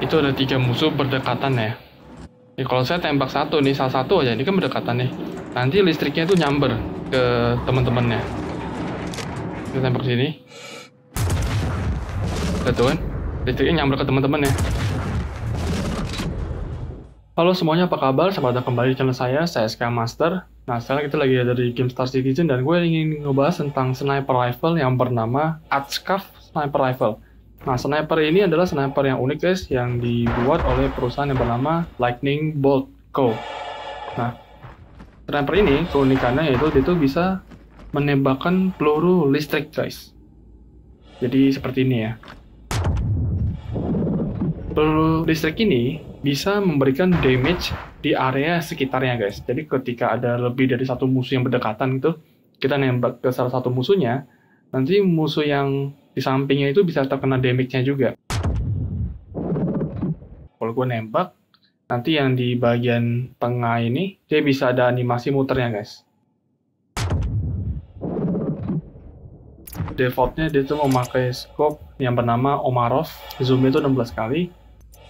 Itu ada 3 musuh berdekatan ya. Jadi kalau saya tembak satu nih, salah satu aja, ini kan berdekatan nih. Nanti listriknya itu nyamber ke teman-temannya. Kita tembak sini. Betul kan? Listriknya nyamber ke teman-temannya. Halo semuanya, apa kabar? Selamat datang kembali di channel saya ZkyMaster. Nah, sekarang kita lagi ada di game Star Citizen dan gue ingin ngebahas tentang sniper rifle yang bernama Atzkav Sniper Rifle. Nah, sniper ini adalah sniper yang unik guys, yang dibuat oleh perusahaan yang bernama Lightning Bolt Co. Nah, sniper ini keunikannya yaitu itu bisa menembakkan peluru listrik guys. Jadi seperti ini ya. Peluru listrik ini bisa memberikan damage di area sekitarnya guys. Jadi ketika ada lebih dari satu musuh yang berdekatan gitu, kita nembak ke salah satu musuhnya, nanti musuh yang di sampingnya itu bisa terkena damage-nya juga. Kalau gue nembak, nanti yang di bagian tengah ini, dia bisa ada animasi muternya guys. Defaultnya dia tuh memakai scope yang bernama Omaros, zoomnya itu 16 kali.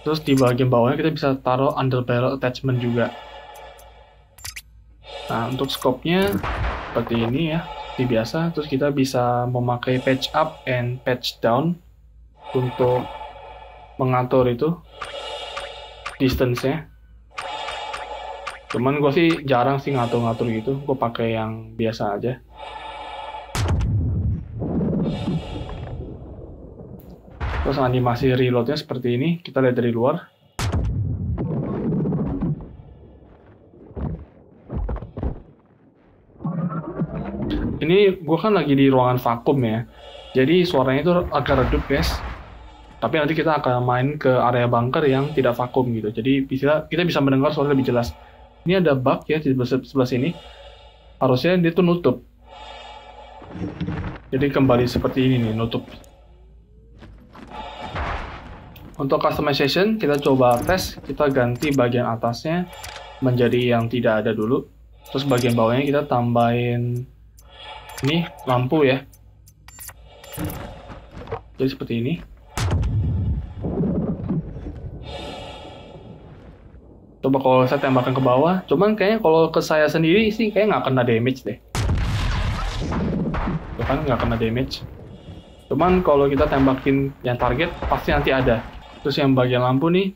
Terus di bagian bawahnya kita bisa taruh under barrel attachment juga. Nah, untuk scope-nya seperti ini ya, seperti biasa. Terus kita bisa memakai patch up and patch down untuk mengatur itu distance-nya. Cuman gue sih jarang sih ngatur-ngatur gitu, gue pakai yang biasa aja. Terus animasi reloadnya seperti ini, kita lihat dari luar. Ini gue kan lagi di ruangan vakum ya, jadi suaranya itu agak redup guys. Tapi nanti kita akan main ke area bunker yang tidak vakum gitu, jadi kita bisa mendengar suara lebih jelas. Ini ada bug ya di sebelah sini, harusnya dia tuh nutup. Jadi kembali seperti ini nih, nutup. Untuk customization, kita coba tes, kita ganti bagian atasnya menjadi yang tidak ada dulu. Terus bagian bawahnya kita tambahin ini, lampu ya. Jadi seperti ini. Coba kalau saya tembakan ke bawah, cuman kayaknya kalau ke saya sendiri sih kayak nggak kena damage deh. Tuh kan, nggak kena damage. Cuman kalau kita tembakin yang target, pasti nanti ada. Terus yang bagian lampu nih,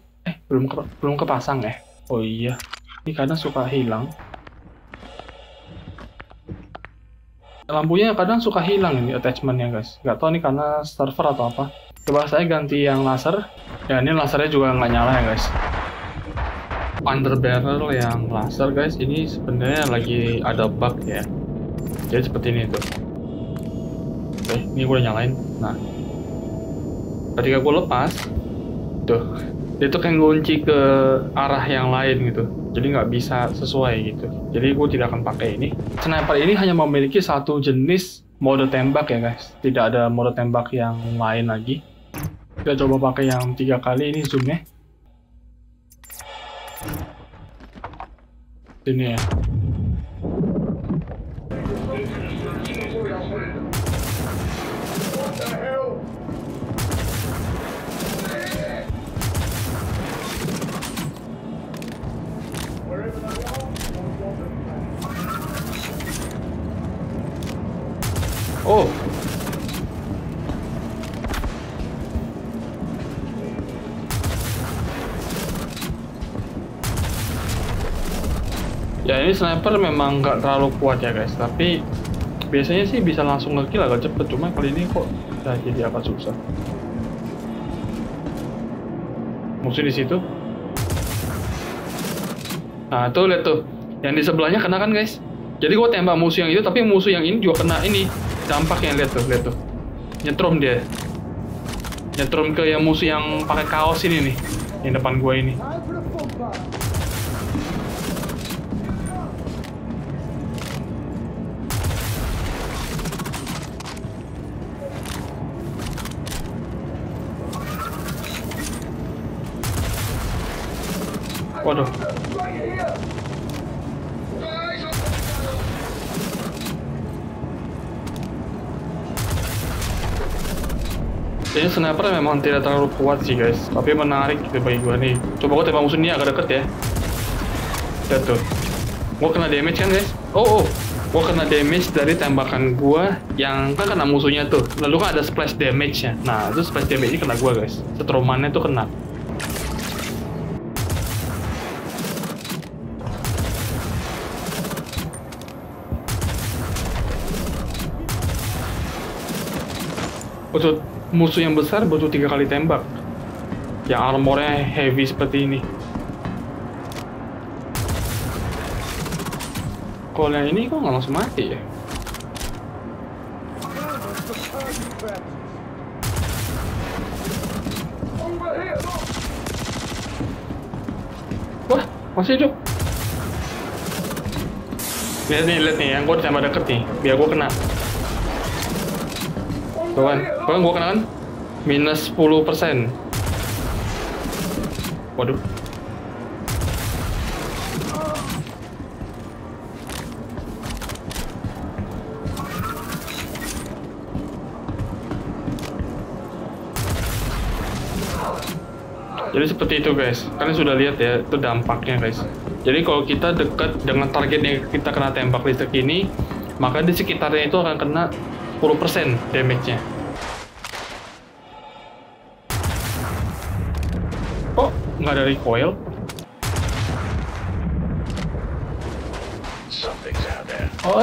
belum kepasang ya. Oh iya, ini kadang suka hilang. Lampunya kadang suka hilang ini attachmentnya guys. Gak tau nih karena server atau apa. Coba saya ganti yang laser. Ya ini lasernya juga nggak nyala ya guys. Under barrel yang laser guys, ini sebenarnya lagi ada bug ya. Jadi seperti ini tuh. Oke, ini gue udah nyalain. Nah, ketika gue lepas, tuh, dia tuh kayak ngunci ke arah yang lain gitu, jadi nggak bisa sesuai gitu. Jadi gue tidak akan pakai ini. Sniper ini hanya memiliki satu jenis mode tembak ya guys, tidak ada mode tembak yang lain lagi. Kita coba pakai yang 3 kali ini zoomnya. Ini ya. Oh. Ya ini sniper memang nggak terlalu kuat ya guys, tapi biasanya sih bisa langsung ngekill agak cepet, cuma kali ini kok nah, jadi agak susah. Musuh di situ. Nah tuh lihat tuh, yang di sebelahnya kena kan guys. Jadi gua tembak musuh yang itu, tapi musuh yang ini juga kena ini. Dampaknya lihat tuh, nyetrum dia, nyetrum ke yang musuh yang pakai kaos ini nih, yang depan gua ini. Waduh. Jadi sniper memang tidak terlalu kuat sih guys, tapi menarik gitu bagi gua nih. Coba gua tembak musuh ini agak deket ya. Lihat tuh, gua kena damage kan guys. Oh, gua kena damage dari tembakan gua yang kan kena musuhnya tuh. Lalu kan ada splash damage-nya. Nah, itu splash damage-nya kena gua guys. Setromannya tuh kena. Untuk musuh yang besar butuh 3 kali tembak. Yang armornya heavy seperti ini. Kalau yang ini kok nggak langsung mati ya? Wah, masih hidup. Lihat nih, yang gue ditambah deket nih, biar gue kena. Tuh kan, gue kena kan? Minus 10%. Waduh. Jadi seperti itu guys, kalian sudah lihat ya, itu dampaknya guys. Jadi kalau kita dekat dengan target yang kita kena tembak listrik ini, maka di sekitarnya itu akan kena 10% damage-nya. Oh, nggak ada recoil? Oh,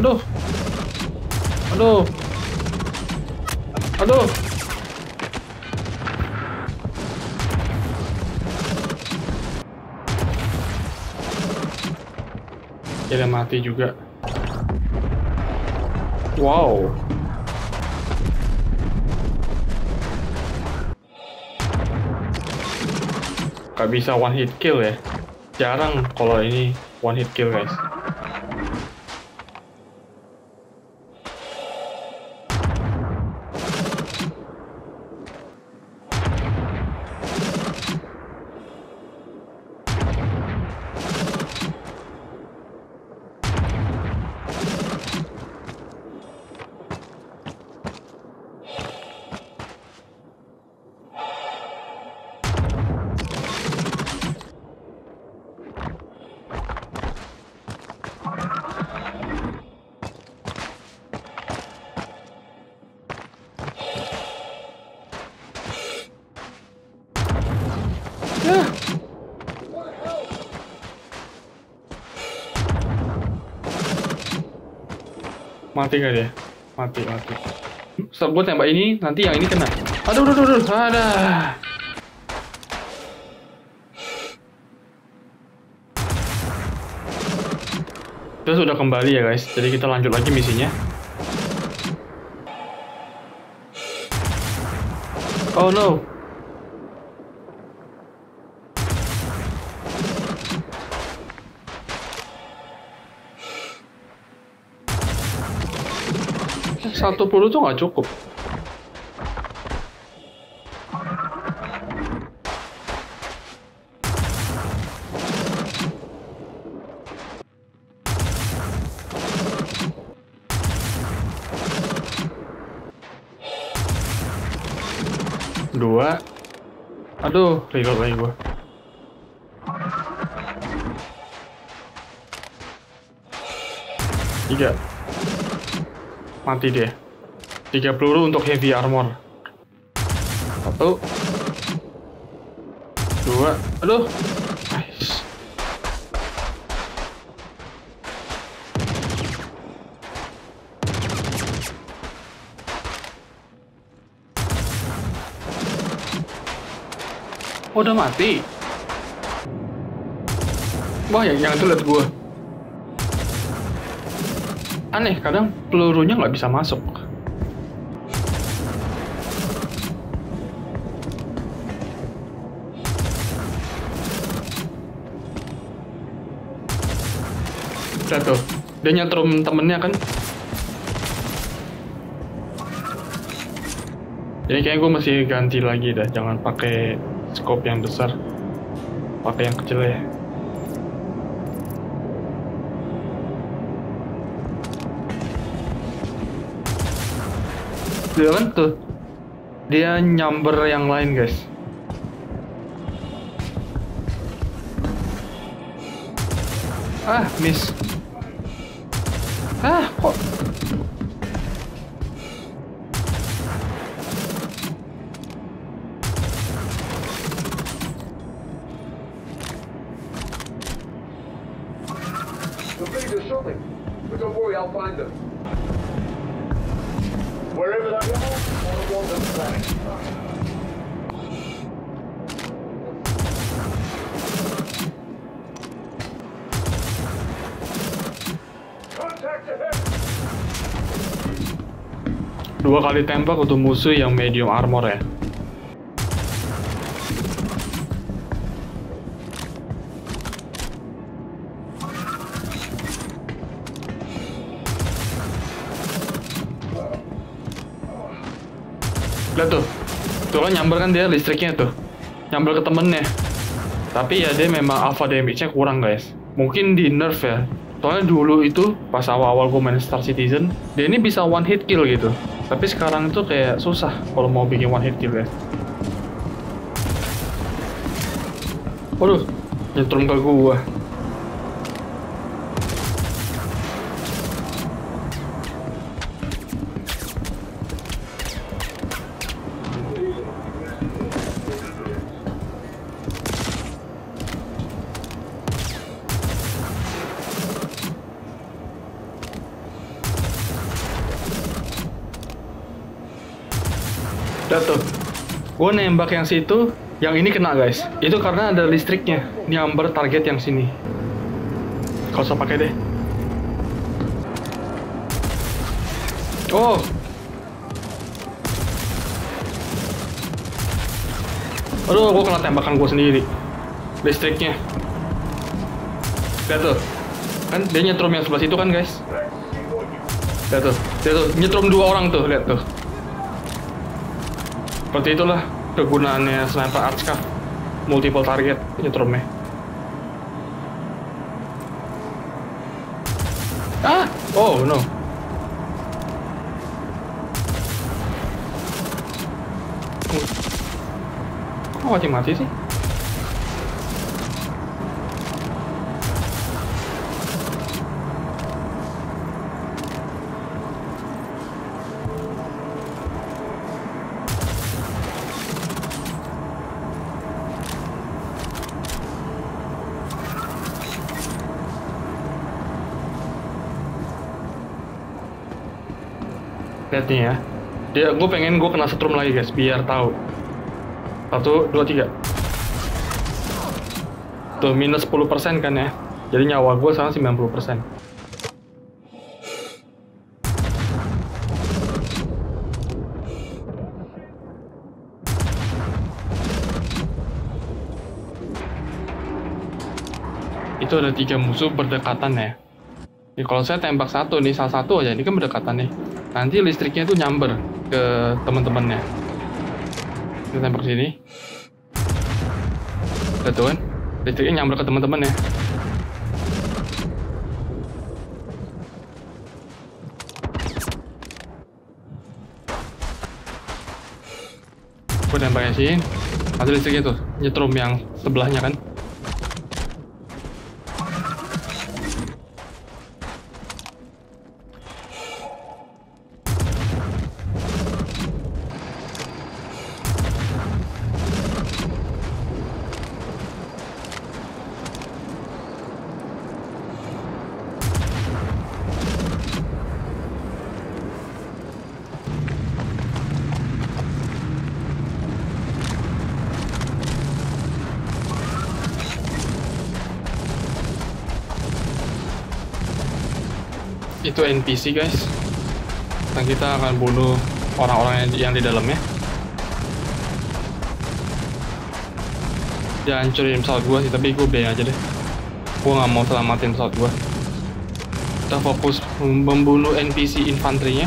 Aduh. Dia mati juga. Wow. Gak bisa one hit kill ya. Jarang kalau ini one hit kill guys. Mati gak dia? Mati. Setelah gue tembak ini, nanti yang ini kena. Aduh. Adah. Kita sudah kembali ya guys. Jadi kita lanjut lagi misinya. Oh no. Satu peluru tuh nggak cukup. Dua. Aduh, reload lagi gua. Tiga. Mati deh. 3 peluru untuk heavy armor. 1 2. Aduh. Nice. Oh, udah mati. Wah, yang itu liat gua. Aneh, kadang pelurunya nggak bisa masuk. Udah tuh, dia nyetrum temennya kan. Jadi kayaknya gue mesti ganti lagi dah, jangan pakai scope yang besar, pakai yang kecil ya. Dia kan tuh, dia nyamber yang lain guys. Ah, miss. Ah, kok. Dua kali tembak untuk musuh yang medium armor ya. Lihat tuh, tuh kan nyamber kan dia listriknya tuh, nyamber ke temennya. Tapi ya dia memang alpha damage-nya kurang guys. Mungkin di nerf ya. Soalnya dulu itu pas awal-awal gue main Star Citizen, dia ini bisa one hit kill gitu. Tapi sekarang itu kayak susah kalau mau bikin one hit kill ya. Waduh, nyetrum ke gua. Lihat tuh, gue nembak yang situ, yang ini kena guys. Itu karena ada listriknya, nyamber target yang sini. Gak usah pakai deh. Oh, aduh, gue kena tembakan gue sendiri, listriknya. Lihat tuh, kan dia nyetrum yang sebelah situ kan guys. Lihat tuh, nyetrum dua orang tuh, lihat tuh. Seperti itulah kegunaannya sniper Atzkav, multiple target nyetrumnya. Ah, oh no. Kok masih mati sih? Lihat nih ya, dia, gue pengen gue kena setrum lagi guys, biar tahu. 1, 2, 3. Tuh minus 10% kan ya, jadi nyawa gue sekarang 90%. Itu ada 3 musuh berdekatan ya. Ini kalau saya tembak satu nih, salah satu aja, ini kan berdekatan nih. Nanti listriknya itu nyamber ke teman-temannya. Kita tembak sini. Lihat tuh kan, listriknya nyamber ke teman-temannya. Gue tembaknya sini. Nanti listriknya tuh nyetrum yang sebelahnya kan. Itu NPC guys, dan kita akan bunuh orang-orang yang di dalamnya. Dia hancurin pesawat gua sih, tapi gue biarin aja deh. Gue nggak mau selamatin pesawat gua. Kita fokus membunuh NPC infanterinya.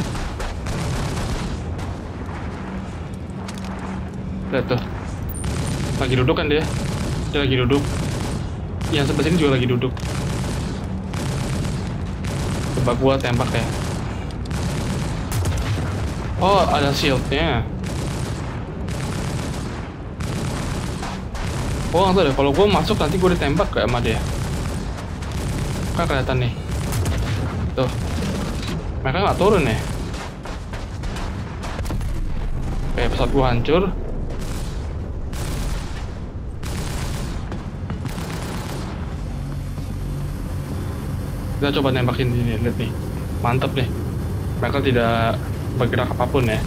Lihat tuh, lagi duduk kan dia? Dia lagi duduk. Yang sebelah sini juga lagi duduk. Coba gua tembak ya. Oh, ada shieldnya. Oh, nggak tahu deh. Kalau gue masuk nanti gue ditembak kayak sama dia. Kan kelihatan nih. Tuh. Mereka nggak turun ya. Oke, pesawat gue hancur. Kita coba nembakin ini, lihat nih. Mantap nih. Mereka tidak bergerak apapun ya.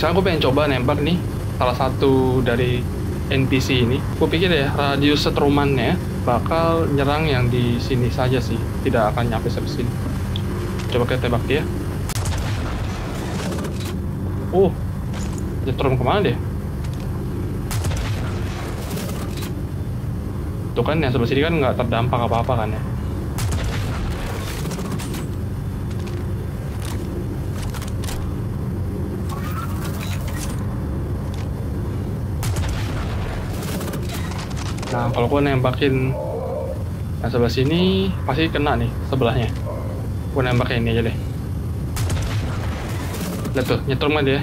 Sekarang gue pengen coba nembak nih salah satu dari NPC ini. Gue pikir ya radius setrumannya bakal nyerang yang di sini saja sih, tidak akan nyampe sampai sini. Coba kita tembak dia. Nyetrum kemana dia? Tuh kan yang sebelah sini kan nggak terdampak apa-apa kan ya. Nah, kalau gue nembakin yang sebelah sini, pasti kena nih sebelahnya. Gue nembakin ini aja deh. Lihat tuh, nyetrum aja ya.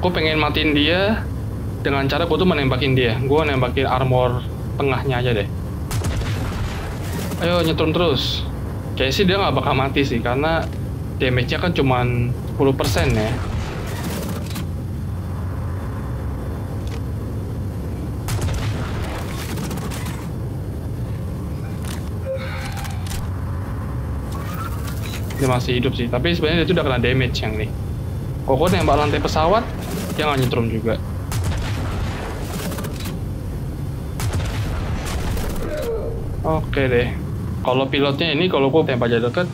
Gue pengen matiin dia dengan cara gue tuh menembakin dia. Gue nembakin armor tengahnya aja deh. Ayo, nyetrum terus. Kayaknya sih dia nggak bakal mati sih, karena damage-nya kan cuman 10% ya. Dia masih hidup sih, tapi sebenarnya dia tuh udah kena damage yang nih. Kok nembak lantai pesawat, dia nggak nyetrum juga. Oke deh. Kalau pilotnya ini, kalau gue tembak aja deket,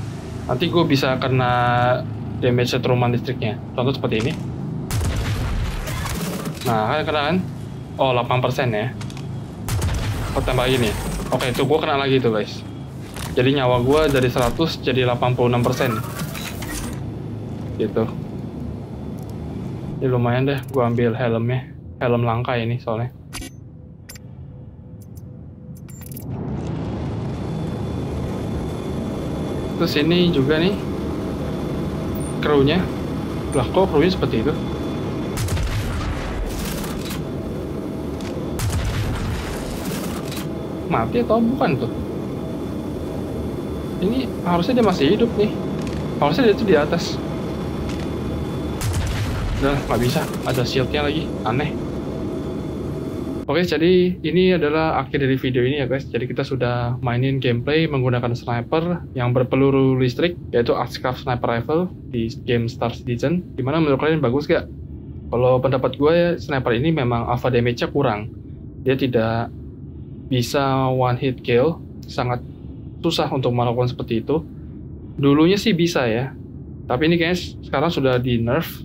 nanti gue bisa kena damage setruman listriknya. Contoh seperti ini. Nah, kan kena kan? Oh, 8% ya. Kok tembak gini? Oke, itu gue kena lagi tuh guys. Jadi nyawa gue dari 100 jadi 86%. Gitu. Ini lumayan deh, gue ambil helmnya. Helm langka ini soalnya. Terus ini juga nih. Crew-nya. Lah kok crew-nya seperti itu? Mati atau bukan tuh? Ini harusnya dia masih hidup nih. Harusnya dia tuh di atas. Udah, nggak bisa. Ada shieldnya lagi. Aneh. Oke, jadi ini adalah akhir dari video ini ya guys. Jadi kita sudah mainin gameplay menggunakan sniper yang berpeluru listrik, yaitu Atzkav Sniper Rifle di game Star Citizen. Gimana menurut kalian, bagus gak? Kalau pendapat gue ya, sniper ini memang alpha damage-nya kurang. Dia tidak bisa one hit kill. Sangat susah untuk melakukan seperti itu. Dulunya sih bisa ya, tapi ini kayaknya sekarang sudah di nerf,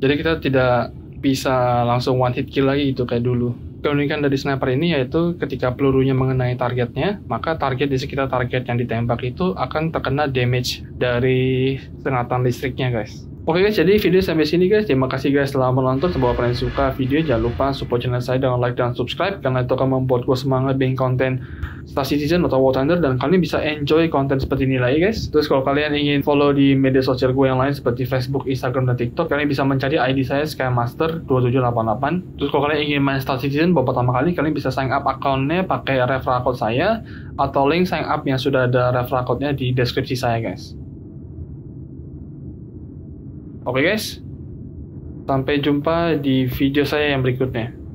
jadi kita tidak bisa langsung one hit kill lagi gitu kayak dulu. Keunikan dari sniper ini yaitu ketika pelurunya mengenai targetnya, maka target di sekitar target yang ditembak itu akan terkena damage dari sengatan listriknya guys. Oke guys, jadi video sampai sini guys. Terima kasih guys telah menonton. Semoga kalian suka video, jangan lupa support channel saya dengan like dan subscribe, karena itu akan membuat gue semangat bikin konten Star Citizen atau War Thunder, dan kalian bisa enjoy konten seperti ini lagi guys. Terus kalau kalian ingin follow di media sosial gue yang lain seperti Facebook, Instagram, dan TikTok, kalian bisa mencari ID saya ZkyMaster2788. Terus kalau kalian ingin main Star Citizen buat pertama kali, kalian bisa sign up accountnya pakai referral code saya, atau link sign up yang sudah ada referral code-nya di deskripsi saya guys. Oke guys, sampai jumpa di video saya yang berikutnya.